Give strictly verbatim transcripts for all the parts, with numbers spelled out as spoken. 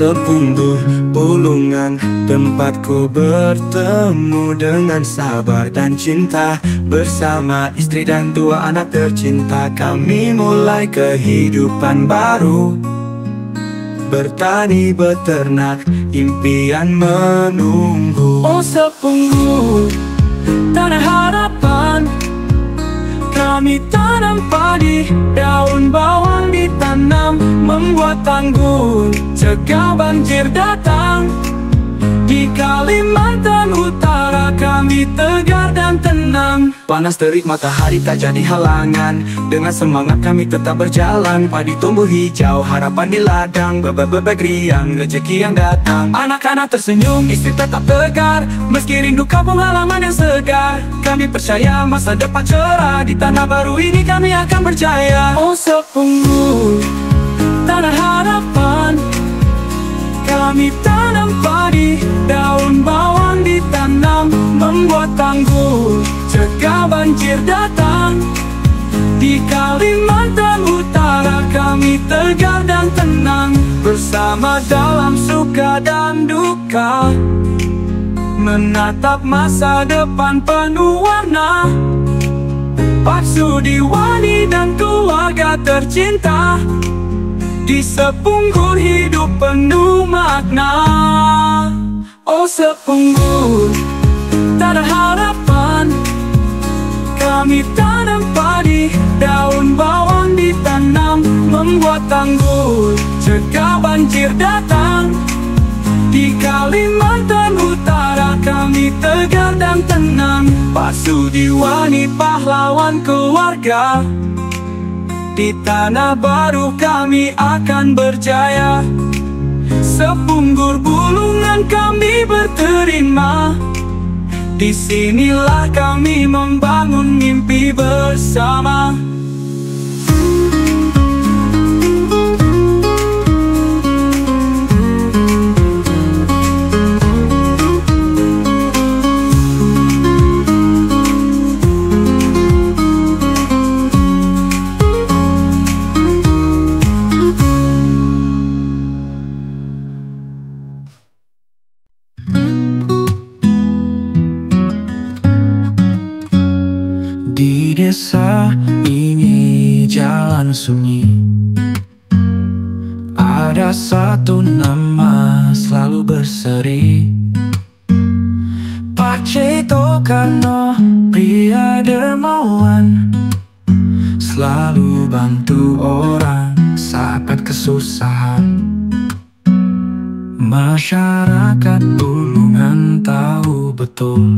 Sepunduh Bulungan, tempatku bertemu dengan sabar dan cinta. Bersama istri dan dua anak tercinta, kami mulai kehidupan baru. Bertani beternak, impian menunggu. Oh Sepungguh, tanah harapan. Kami tanam padi, daun bawang ditanam, membuat tanggul, cegah banjir datang. Di Kalimantan Utara kami tegar dan tenang. Panas terik matahari tak jadi halangan, dengan semangat kami tetap berjalan. Padi tumbuh hijau, harapan di ladang, bebek-bebek riang, rezeki yang datang. Anak-anak tersenyum, istri tetap tegar, meski rindu kampung halaman yang segar. Kami percaya masa depan cerah, di tanah baru ini kami akan berjaya. Oh Sepungguh, tanah harapan. Kami tanam padi, daun bawang ditanam, membuat tanggul, cegah banjir datang. Di Kalimantan Utara kami tegar dan tenang. Bersama dalam suka dan duka, menatap masa depan penuh warna. Pak Su Diwani dan keluarga tercinta, di Sepungguh hidup penuh makna. Oh Sepungguh, tanah harapan. Kami tanam padi, daun bawang ditanam, membuat tanggul, cegah banjir datang. Di Kalimantan Utara kami tegar dan tenang. Pak Su Diwani pahlawan keluarga, di tanah baru kami akan berjaya. Sepungguh Bulungan kami berterima, disinilah kami membangun mimpi bersama. Desa ini jalan sunyi, ada satu nama selalu berseri. Pace tokan karno, pria dermawan, selalu bantu orang saat kesusahan. Masyarakat Bulungan tahu betul,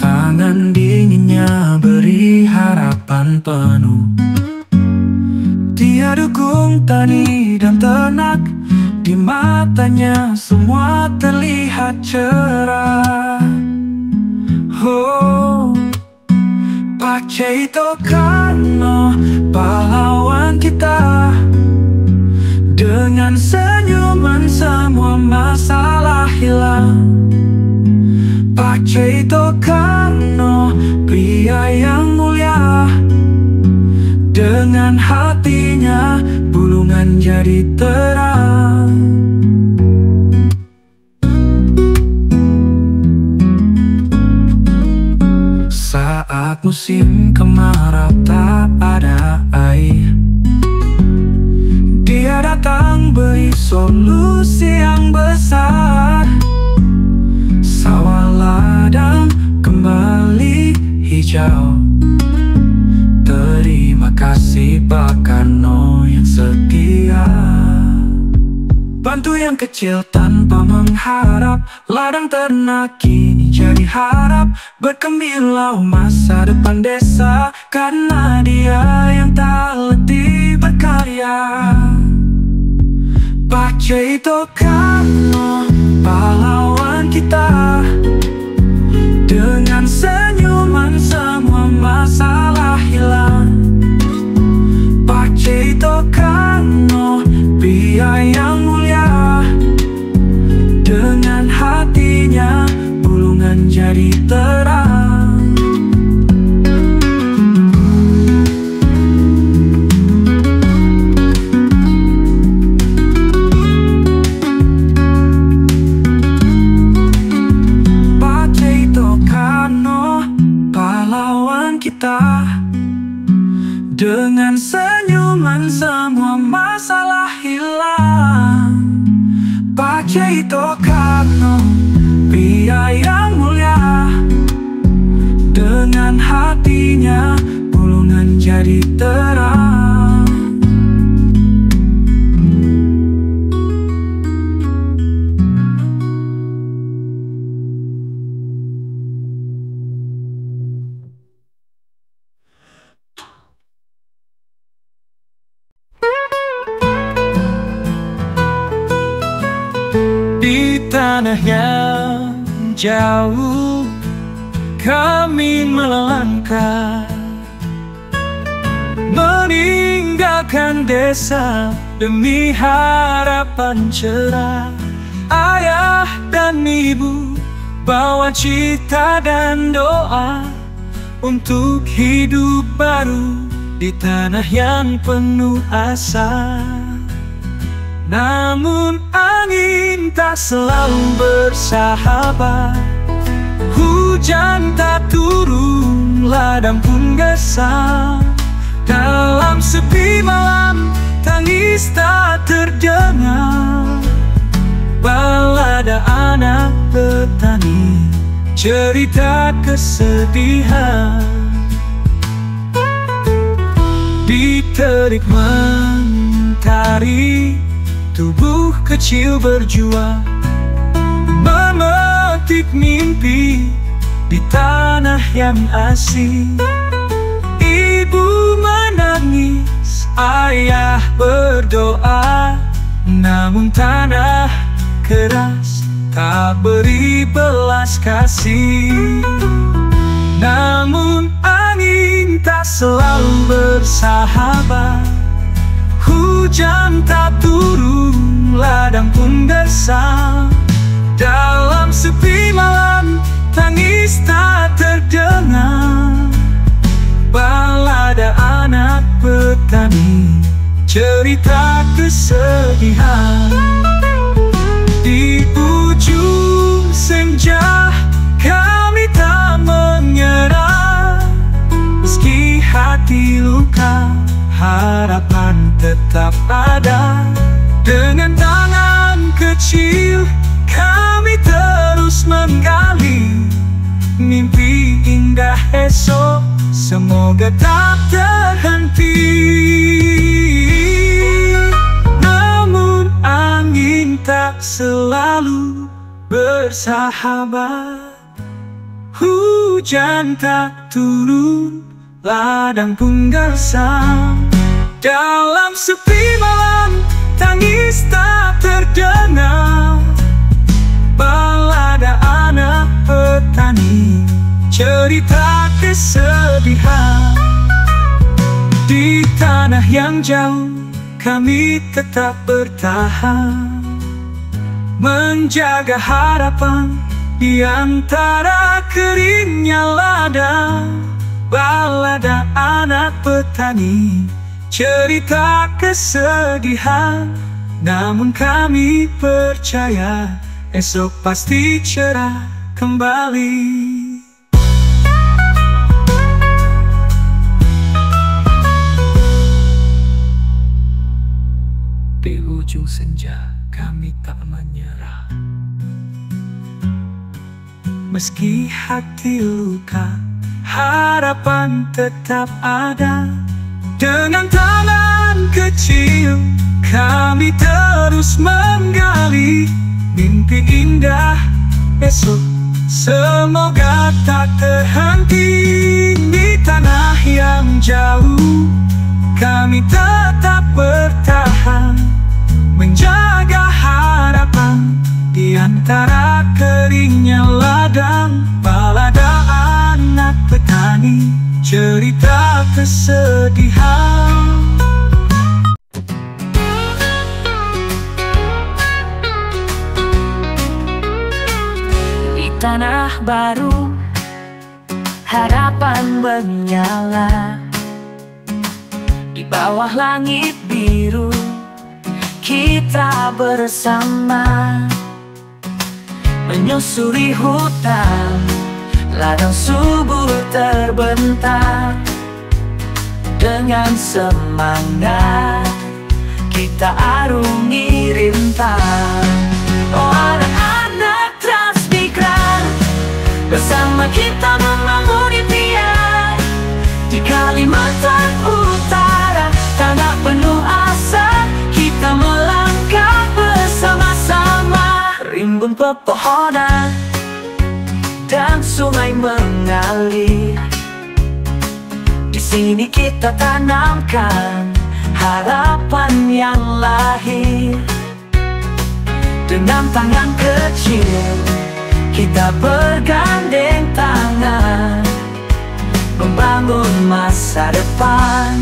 tangan dinginnya beri harapan penuh. Dia dukung tani dan ternak, di matanya semua terlihat cerah. Oh, Pace tokan karno, pahlawan kita, dengan senyuman semua masalah hilang. Pace tokan karno, pria yang mulia, dengan hatinya Bulungan jadi terang. Saat musim kemarau tak ada air, dia datang beri solusi yang besar. Sawah ladang kembali hijau. Terima kasih Pak Karno yang setia, bantu yang kecil tanpa mengharap. Ladang ternak kini jadi harap, berkemilau masa depan desa, karena dia yang tak letih berkarya. Pace tokan karno, pahlawan kita, dengan senyuman semua masalah hilang. Pace tokan karno, pria yang mulia, dengan hatinya Bulungan jadi terang. kita. Dengan senyuman semua masalah hilang. Pace tokan karno, pria yang mulia. Dengan hatinya pulungan jadi terang. Di tanah yang jauh kami melangkah, meninggalkan desa demi harapan cerah. Ayah dan ibu bawa cita dan doa untuk hidup baru di tanah yang penuh asa. Namun angin tak selalu bersahabat, hujan tak turun, ladang pun gesang. Dalam sepi malam, tangis tak terdengar. Balada anak petani, cerita kesedihan. Di terik mentari, tubuh kecil berjuang memetik mimpi di tanah yang asing. Ibu menangis, ayah berdoa. Namun tanah keras tak beri belas kasih. Namun angin tak selalu bersahabat, hujan tak turun, ladang pun gersang. Dalam sepi malam, tangis tak terdengar. Balada anak petani, cerita kesedihan. Di ujung senja, kami tak menyerah. Meski hati luka, harapan tetap ada. Dengan tangan kecil, kami terus menggali mimpi indah esok, semoga tak terhenti. Namun angin tak selalu bersahabat, hujan tak turun, ladang pun gersang. Dalam sepi malam, tangis tak terdengar. Balada anak petani, cerita kesedihan. Di tanah yang jauh, kami tetap bertahan, menjaga harapan di antara keringnya ladang. Balada anak petani, cerita kesedihan. Namun kami percaya esok pasti cerah kembali. Di ujung senja kami tak menyerah, meski hati luka, harapan tetap ada. Dengan tangan kecil, kami terus menggali mimpi indah esok, semoga tak terhenti. Di tanah yang jauh, kami tetap bertahan, menjaga harapan di antara keringnya ladang. Balada anak petani, cerita kesedihan. Di tanah baru, harapan menyala. Di bawah langit biru, kita bersama menyusuri hutan, ladang subur. terbentak. Dengan semangat kita arungi rintang. Oh anak-anak transmigran, bersama kita membangun impian di Kalimantan Utara, tanah penuh asa. Kita melangkah bersama-sama. Rimbun pepohonan dan sungai mengalir. Di sini kita tanamkan harapan yang lahir. Dengan tangan kecil kita bergandeng tangan, membangun masa depan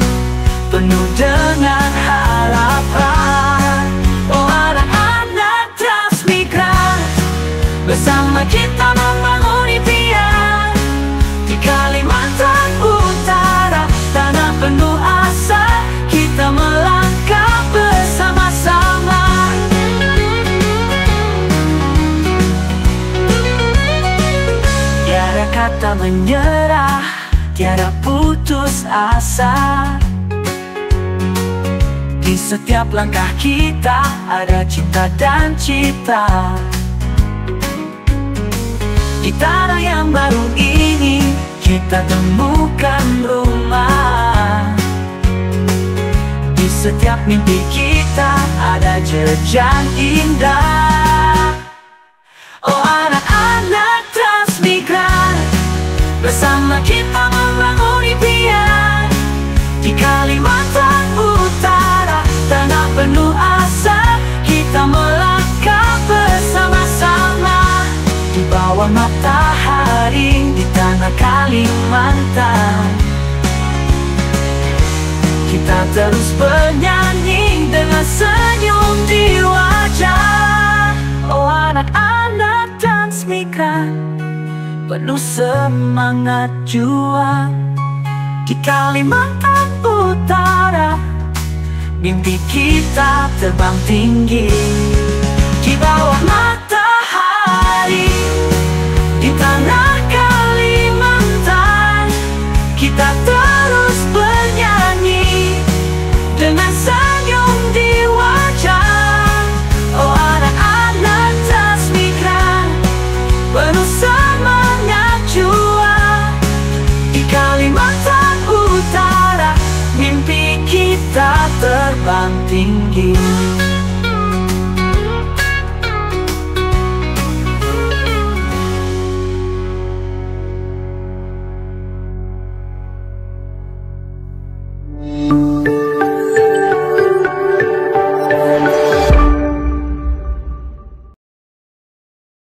penuh dengan harapan. Oh anak-anak transmigran, bersama kita membangun impian di Kalimantan Utara, tanah penuh asa. Kita melangkah bersama-sama. Tiada kata menyerah, tiada putus asa. Di setiap langkah kita ada cinta dan cita. Di tanah yang baru ini kita temukan rumah. Di setiap mimpi kita ada jenjang indah. Oh anak-anak transmigran, bersama kita membangun impian di Kalimantan Utara, tanah penuh asa. Kita melangkah bersama-sama di bawah matahari di tanah Kalimantan. Kita terus bernyanyi dengan senyum di wajah. Oh anak-anak transmigran, penuh semangat juang di Kalimantan Utara. Mimpi kita terbang tinggi di bawah matahari di tanah Kalimantan. Kita terus bernyanyi dengan senyum di wajah. Oh anak-anak transmigran, penuh semangat juang di Kalimantan Utara. Mimpi kita terbang tinggi.